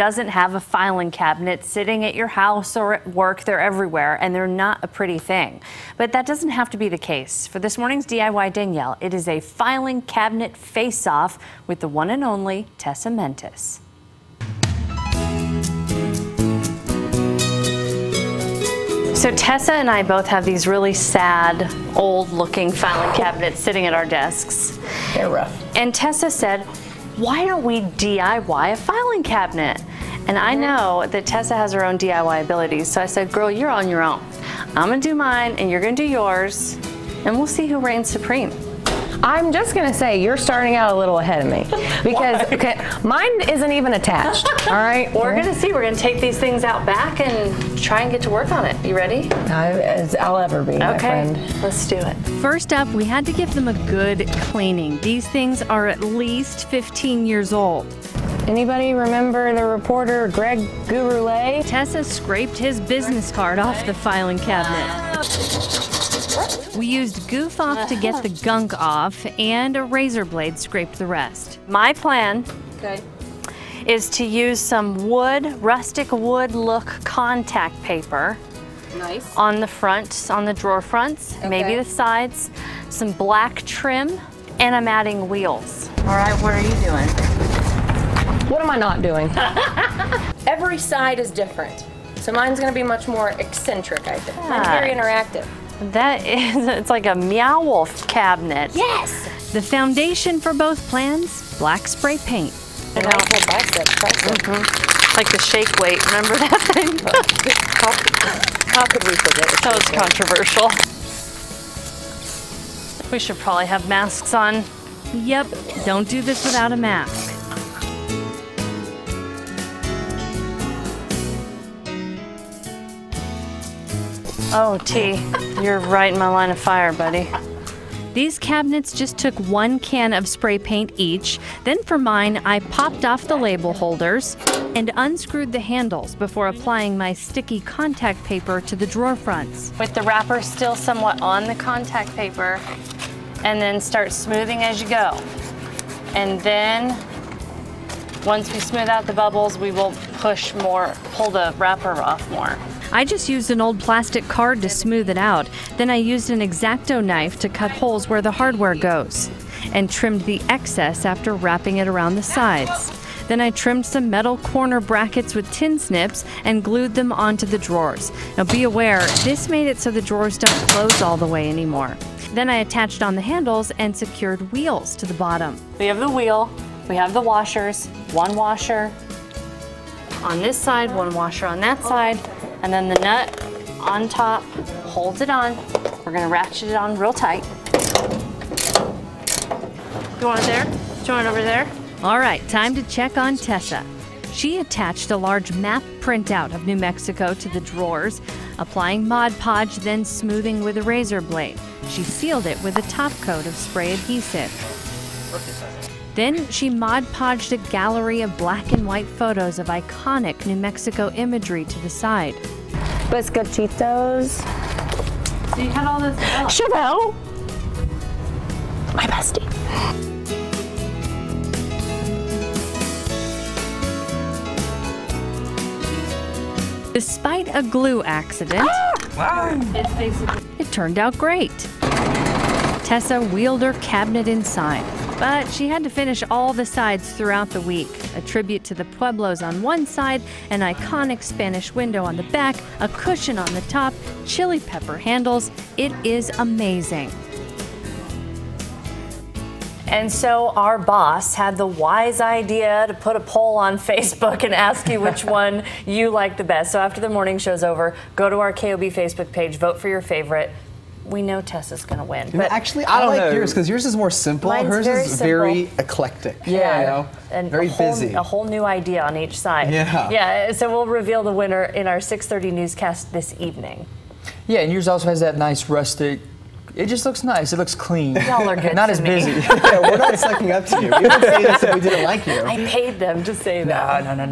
doesn't have a filing cabinet sitting at your house or at work. They're everywhere, and they're not a pretty thing. But that doesn't have to be the case. For this morning's DIY Danielle, it is a filing cabinet face-off with the one and only Tessa Mentis. So Tessa and I both have these really sad, old-looking filing cabinets sitting at our desks. They're rough. And Tessa said, why don't we DIY a filing cabinet? And I know that Tessa has her own DIY abilities, so I said, girl, you're on your own. I'm gonna do mine, and you're gonna do yours, and we'll see who reigns supreme. I'm just gonna say, you're starting out a little ahead of me, because okay, mine isn't even attached, all right? We're gonna see, we're gonna take these things out back and try and get to work on it. You ready? As I'll ever be, my friend. Okay, let's do it. First up, we had to give them a good cleaning. These things are at least 15 years old. Anybody remember the reporter Greg Gurule? Tessa scraped his business card off the filing cabinet. We used Goof Off to get the gunk off, and a razor blade scraped the rest. My plan is to use some wood, rustic wood look contact paper on the front, on the drawer fronts, maybe the sides, some black trim, and I'm adding wheels. All right, what are you doing? What am I not doing? Every side is different, so mine's going to be much more eccentric, I think. Mine's very interactive. That is, it's like a Meow Wolf cabinet. Yes! The foundation for both plans, black spray paint. And I have bicep. Like the shake weight, remember that thing? How could we forget? That was controversial. We should probably have masks on. Yep, don't do this without a mask. Oh, T, you're right in my line of fire, buddy. These cabinets just took one can of spray paint each. Then for mine, I popped off the label holders and unscrewed the handles before applying my sticky contact paper to the drawer fronts. With the wrapper still somewhat on the contact paper, and then start smoothing as you go. And then, once we smooth out the bubbles, we will push more, pull the wrapper off more. I just used an old plastic card to smooth it out. Then I used an X-Acto knife to cut holes where the hardware goes and trimmed the excess after wrapping it around the sides. Then I trimmed some metal corner brackets with tin snips and glued them onto the drawers. Now be aware, this made it so the drawers don't close all the way anymore. Then I attached on the handles and secured wheels to the bottom. We have the wheel, we have the washers, one washer on this side, one washer on that side. And then the nut on top holds it on. We're gonna ratchet it on real tight. You want it there? Do you want it over there? All right, time to check on Tessa. She attached a large map printout of New Mexico to the drawers, applying Mod Podge, then smoothing with a razor blade. She sealed it with a top coat of spray adhesive. Then she Mod Podged a gallery of black and white photos of iconic New Mexico imagery to the side. Biscochitos. So you had all this stuff. Chabelle, my bestie. Despite a glue accident, it turned out great. Tessa wheeled her cabinet inside. But she had to finish all the sides throughout the week. A tribute to the Pueblos on one side, an iconic Spanish window on the back, a cushion on the top, chili pepper handles. It is amazing. And so our boss had the wise idea to put a poll on Facebook and ask you which one you like the best. So after the morning show's over, go to our KOB Facebook page, vote for your favorite. We know Tessa's gonna win. But no, actually, I like yours because yours is more simple. Hers is very eclectic. Yeah, you know? And very busy. A whole new idea on each side. Yeah. Yeah. So we'll reveal the winner in our 6:30 newscast this evening. Yeah, and yours also has that nice rustic. It just looks nice. It looks clean. Y'all are good. Not as busy. Yeah, we're not sucking up to you. We wouldn't say this if we didn't like you. I paid them to say that. No, no, no, no.